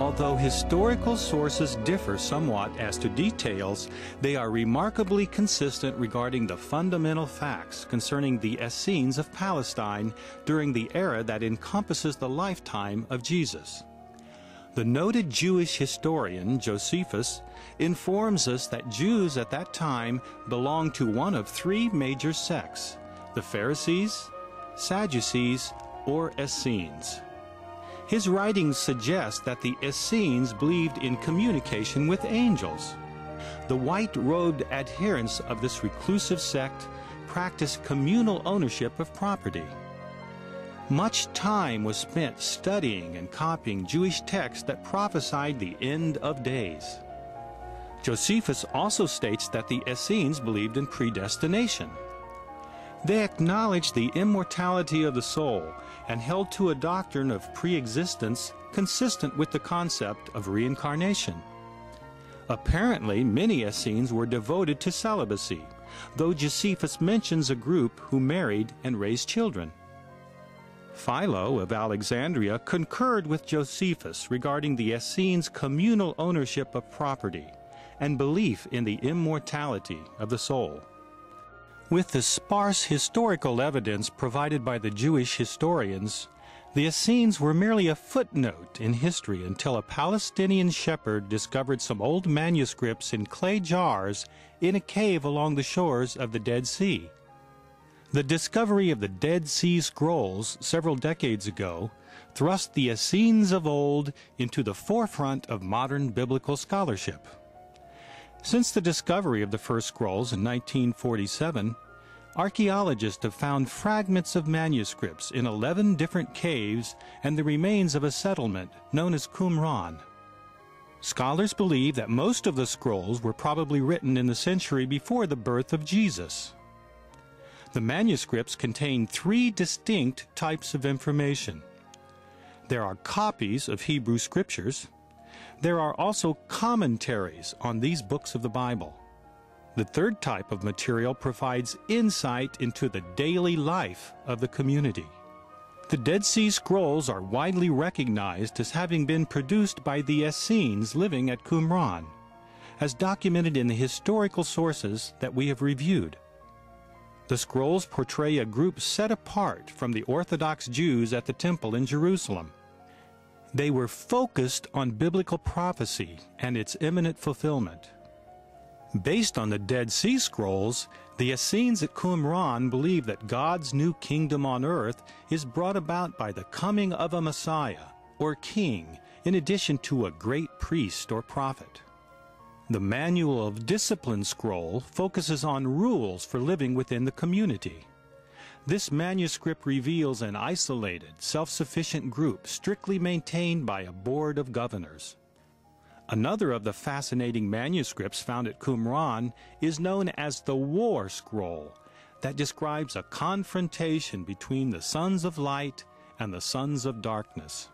Although historical sources differ somewhat as to details, they are remarkably consistent regarding the fundamental facts concerning the Essenes of Palestine during the era that encompasses the lifetime of Jesus. The noted Jewish historian Josephus informs us that Jews at that time belonged to one of three major sects: the Pharisees, Sadducees, or Essenes. His writings suggest that the Essenes believed in communication with angels. The white-robed adherents of this reclusive sect practiced communal ownership of property. Much time was spent studying and copying Jewish texts that prophesied the end of days. Josephus also states that the Essenes believed in predestination. They acknowledged the immortality of the soul and held to a doctrine of pre-existence consistent with the concept of reincarnation. Apparently, many Essenes were devoted to celibacy, though Josephus mentions a group who married and raised children. Philo of Alexandria concurred with Josephus regarding the Essenes' communal ownership of property and belief in the immortality of the soul. With the sparse historical evidence provided by the Jewish historians, the Essenes were merely a footnote in history until a Palestinian shepherd discovered some old manuscripts in clay jars in a cave along the shores of the Dead Sea. The discovery of the Dead Sea Scrolls several decades ago thrust the Essenes of old into the forefront of modern biblical scholarship. Since the discovery of the first scrolls in 1947, archaeologists have found fragments of manuscripts in 11 different caves and the remains of a settlement known as Qumran. Scholars believe that most of the scrolls were probably written in the century before the birth of Jesus. The manuscripts contain three distinct types of information. There are copies of Hebrew scriptures. There are also commentaries on these books of the Bible. The third type of material provides insight into the daily life of the community. The Dead Sea Scrolls are widely recognized as having been produced by the Essenes living at Qumran, as documented in the historical sources that we have reviewed. The scrolls portray a group set apart from the Orthodox Jews at the temple in Jerusalem. They were focused on biblical prophecy and its imminent fulfillment. Based on the Dead Sea Scrolls, the Essenes at Qumran believe that God's new kingdom on earth is brought about by the coming of a Messiah, or king, in addition to a great priest or prophet. The Manual of Discipline scroll focuses on rules for living within the community. This manuscript reveals an isolated, self-sufficient group strictly maintained by a board of governors. Another of the fascinating manuscripts found at Qumran is known as the War Scroll, that describes a confrontation between the sons of light and the sons of darkness.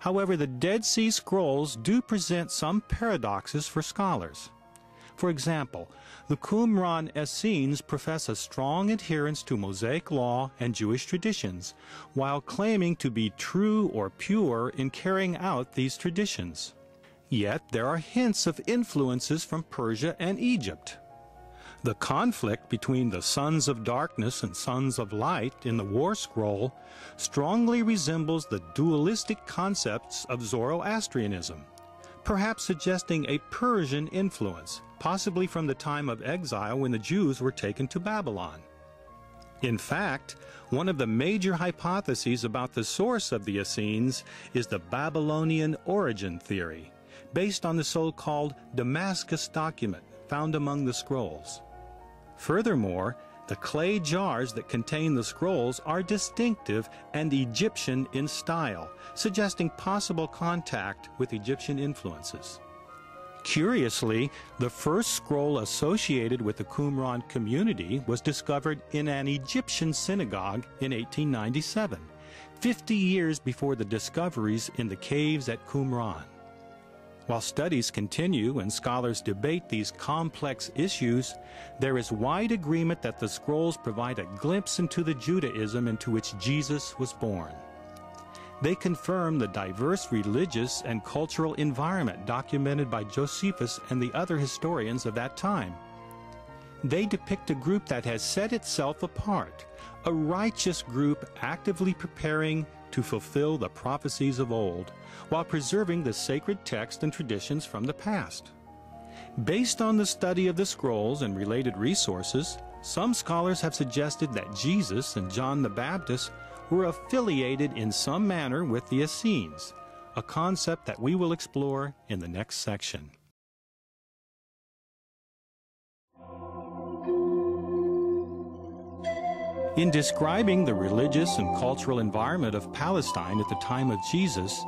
However, the Dead Sea Scrolls do present some paradoxes for scholars. For example, the Qumran Essenes profess a strong adherence to Mosaic law and Jewish traditions, while claiming to be true or pure in carrying out these traditions. Yet there are hints of influences from Persia and Egypt. The conflict between the sons of darkness and sons of light in the War Scroll strongly resembles the dualistic concepts of Zoroastrianism, perhaps suggesting a Persian influence, possibly from the time of exile when the Jews were taken to Babylon. In fact, one of the major hypotheses about the source of the Essenes is the Babylonian origin theory, based on the so-called Damascus document found among the scrolls. Furthermore, the clay jars that contain the scrolls are distinctive and Egyptian in style, suggesting possible contact with Egyptian influences. Curiously, the first scroll associated with the Qumran community was discovered in an Egyptian synagogue in 1897, 50 years before the discoveries in the caves at Qumran. While studies continue and scholars debate these complex issues, there is wide agreement that the scrolls provide a glimpse into the Judaism into which Jesus was born. They confirm the diverse religious and cultural environment documented by Josephus and the other historians of that time. They depict a group that has set itself apart, a righteous group actively preparing to fulfill the prophecies of old, while preserving the sacred texts and traditions from the past. Based on the study of the scrolls and related resources, some scholars have suggested that Jesus and John the Baptist were affiliated in some manner with the Essenes, a concept that we will explore in the next section. In describing the religious and cultural environment of Palestine at the time of Jesus,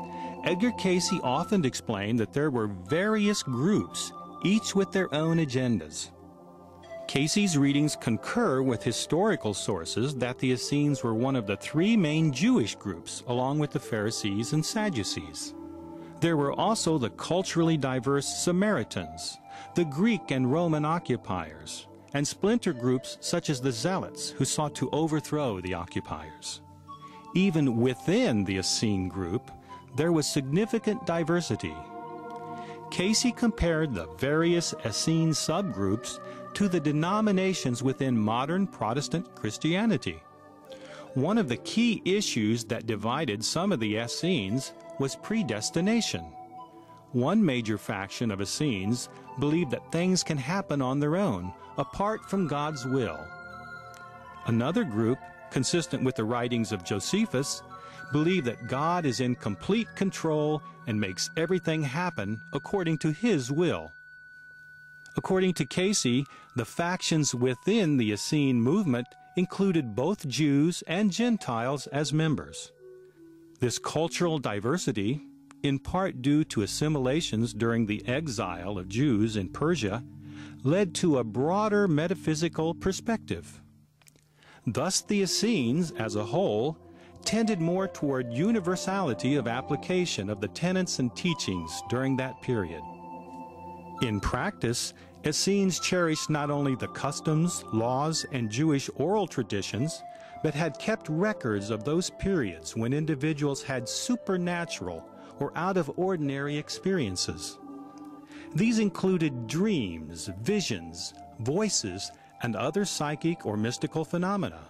Edgar Cayce often explained that there were various groups, each with their own agendas. Cayce's readings concur with historical sources that the Essenes were one of the three main Jewish groups, along with the Pharisees and Sadducees. There were also the culturally diverse Samaritans, the Greek and Roman occupiers, and splinter groups such as the Zealots, who sought to overthrow the occupiers. Even within the Essene group, there was significant diversity. Cayce compared the various Essene subgroups to the denominations within modern Protestant Christianity. One of the key issues that divided some of the Essenes was predestination. One major faction of Essenes believed that things can happen on their own, apart from God's will. Another group, consistent with the writings of Josephus, believed that God is in complete control and makes everything happen according to His will. According to Cayce, the factions within the Essene movement included both Jews and Gentiles as members. This cultural diversity, in part due to assimilations during the exile of Jews in Persia, led to a broader metaphysical perspective. Thus the Essenes, as a whole, tended more toward universality of application of the tenets and teachings during that period. In practice, Essenes cherished not only the customs, laws, and Jewish oral traditions, but had kept records of those periods when individuals had supernatural or out-of-ordinary experiences. These included dreams, visions, voices, and other psychic or mystical phenomena,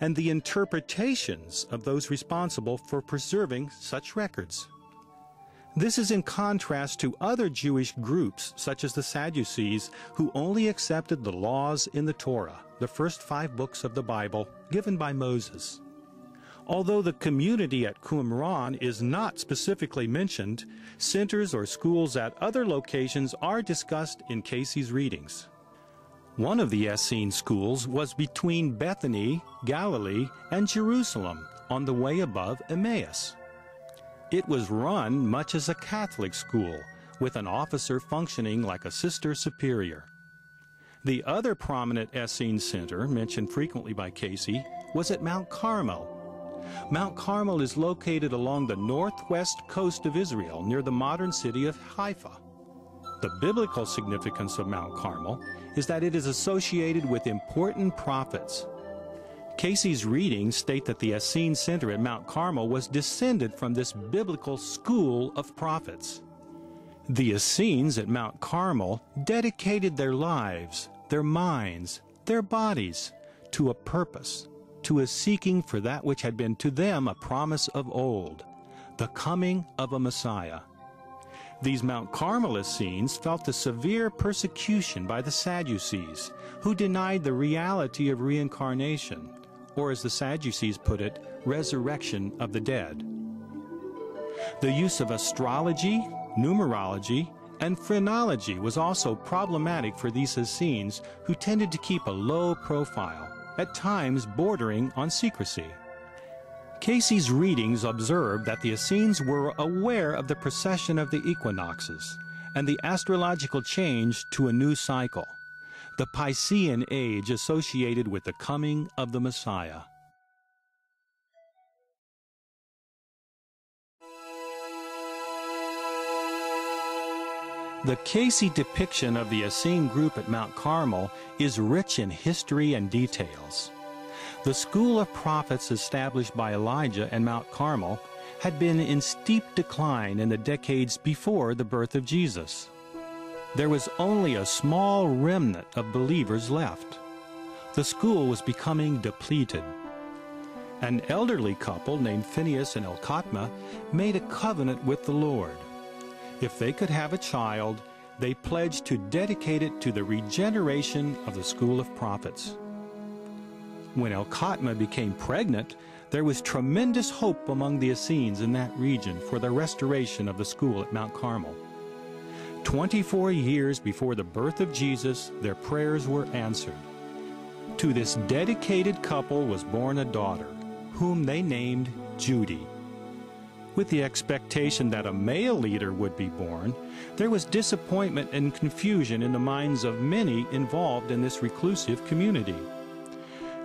and the interpretations of those responsible for preserving such records. This is in contrast to other Jewish groups, such as the Sadducees, who only accepted the laws in the Torah, the first 5 books of the Bible, given by Moses. Although the community at Qumran is not specifically mentioned, centers or schools at other locations are discussed in Cayce's readings. One of the Essene schools was between Bethany, Galilee, and Jerusalem, on the way above Emmaus. It was run much as a Catholic school, with an officer functioning like a sister superior. The other prominent Essene center, mentioned frequently by Cayce, was at Mount Carmel. Mount Carmel is located along the northwest coast of Israel, near the modern city of Haifa. The biblical significance of Mount Carmel is that it is associated with important prophets. Cayce's readings state that the Essene center at Mount Carmel was descended from this biblical school of prophets. The Essenes at Mount Carmel dedicated their lives, their minds, their bodies to a purpose, to a seeking for that which had been to them a promise of old, the coming of a Messiah. These Mount Carmel Essenes felt the severe persecution by the Sadducees, who denied the reality of reincarnation, or as the Sadducees put it, resurrection of the dead. The use of astrology, numerology, and phrenology was also problematic for these Essenes, who tended to keep a low profile, at times bordering on secrecy. Cayce's readings observed that the Essenes were aware of the precession of the equinoxes and the astrological change to a new cycle, the Piscean age associated with the coming of the Messiah. The Cayce depiction of the Essene group at Mount Carmel is rich in history and details. The school of prophets established by Elijah and Mount Carmel had been in steep decline in the decades before the birth of Jesus. There was only a small remnant of believers left. The school was becoming depleted. An elderly couple named Phineas and Elkatma made a covenant with the Lord. If they could have a child, they pledged to dedicate it to the regeneration of the school of prophets. When Elkatma became pregnant, there was tremendous hope among the Essenes in that region for the restoration of the school at Mount Carmel. 24 years before the birth of Jesus, their prayers were answered. To this dedicated couple was born a daughter, whom they named Judy. With the expectation that a male leader would be born, there was disappointment and confusion in the minds of many involved in this reclusive community.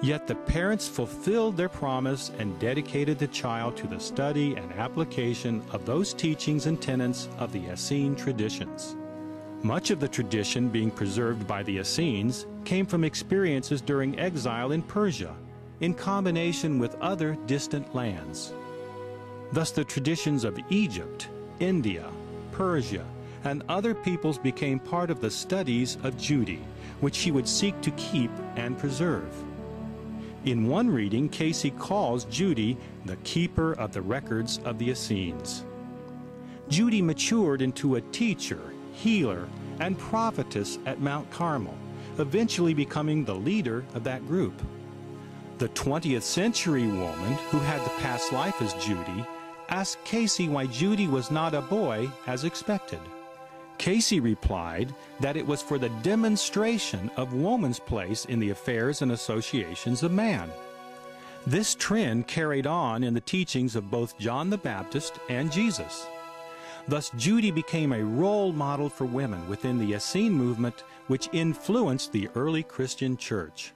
Yet the parents fulfilled their promise and dedicated the child to the study and application of those teachings and tenets of the Essene traditions. Much of the tradition being preserved by the Essenes came from experiences during exile in Persia, in combination with other distant lands. Thus the traditions of Egypt, India, Persia, and other peoples became part of the studies of Judy, which she would seek to keep and preserve. In one reading, Cayce calls Judy the keeper of the records of the Essenes. Judy matured into a teacher, healer, and prophetess at Mount Carmel, eventually becoming the leader of that group. The 20th century woman, who had the past life as Judy, asked Cayce why Judy was not a boy as expected. Cayce replied that it was for the demonstration of woman's place in the affairs and associations of man. This trend carried on in the teachings of both John the Baptist and Jesus. Thus, Judy became a role model for women within the Essene movement, which influenced the early Christian church.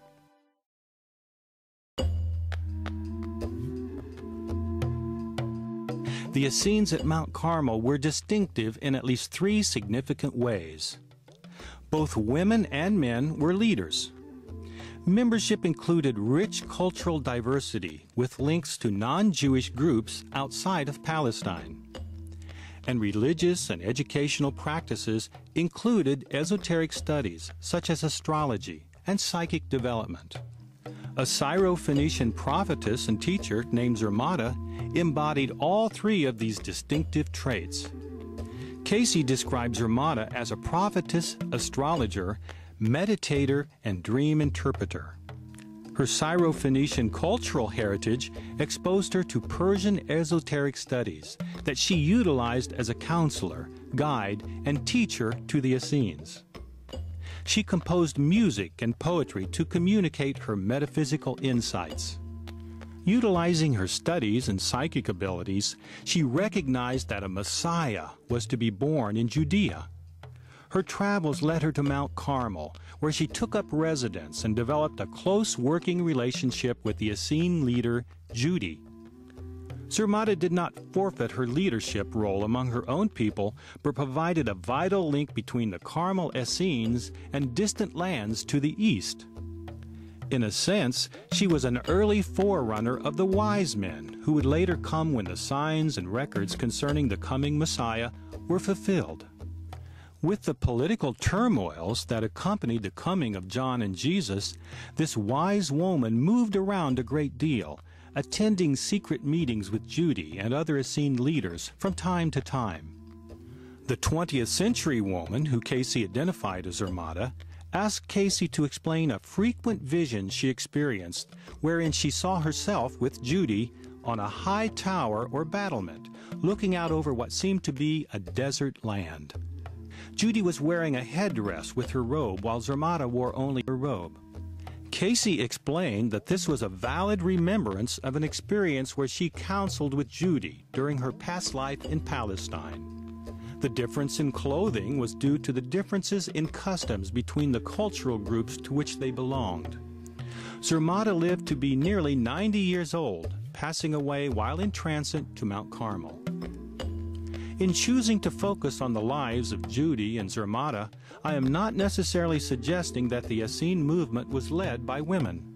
The Essenes at Mount Carmel were distinctive in at least three significant ways. Both women and men were leaders. Membership included rich cultural diversity with links to non-Jewish groups outside of Palestine. And religious and educational practices included esoteric studies such as astrology and psychic development. A Syrophoenician prophetess and teacher named Zermata embodied all three of these distinctive traits. Cayce describes Zermata as a prophetess, astrologer, meditator, and dream interpreter. Her Syrophoenician cultural heritage exposed her to Persian esoteric studies that she utilized as a counselor, guide, and teacher to the Essenes. She composed music and poetry to communicate her metaphysical insights. Utilizing her studies and psychic abilities, she recognized that a Messiah was to be born in Judea. Her travels led her to Mount Carmel, where she took up residence and developed a close working relationship with the Essene leader, Judy. Zermata did not forfeit her leadership role among her own people, but provided a vital link between the Carmel Essenes and distant lands to the east. In a sense, she was an early forerunner of the wise men, who would later come when the signs and records concerning the coming Messiah were fulfilled. With the political turmoils that accompanied the coming of John and Jesus, this wise woman moved around a great deal, attending secret meetings with Judy and other Essene leaders from time to time. The 20th century woman, who Cayce identified as Zermata, asked Cayce to explain a frequent vision she experienced, wherein she saw herself with Judy on a high tower or battlement, looking out over what seemed to be a desert land. Judy was wearing a headdress with her robe, while Zermata wore only her robe. Cayce explained that this was a valid remembrance of an experience where she counseled with Judy during her past life in Palestine. The difference in clothing was due to the differences in customs between the cultural groups to which they belonged. Zermata lived to be nearly 90 years old, passing away while in transit to Mount Carmel. In choosing to focus on the lives of Judy and Zermata, I am not necessarily suggesting that the Essene movement was led by women.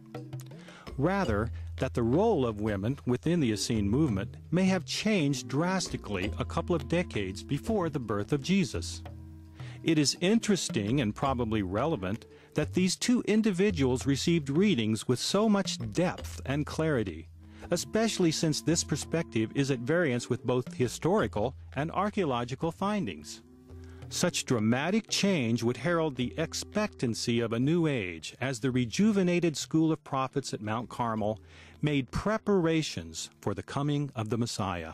Rather, that the role of women within the Essene movement may have changed drastically a couple of decades before the birth of Jesus. It is interesting and probably relevant that these two individuals received readings with so much depth and clarity, especially since this perspective is at variance with both historical and archaeological findings. Such dramatic change would herald the expectancy of a new age as the rejuvenated school of prophets at Mount Carmel made preparations for the coming of the Messiah.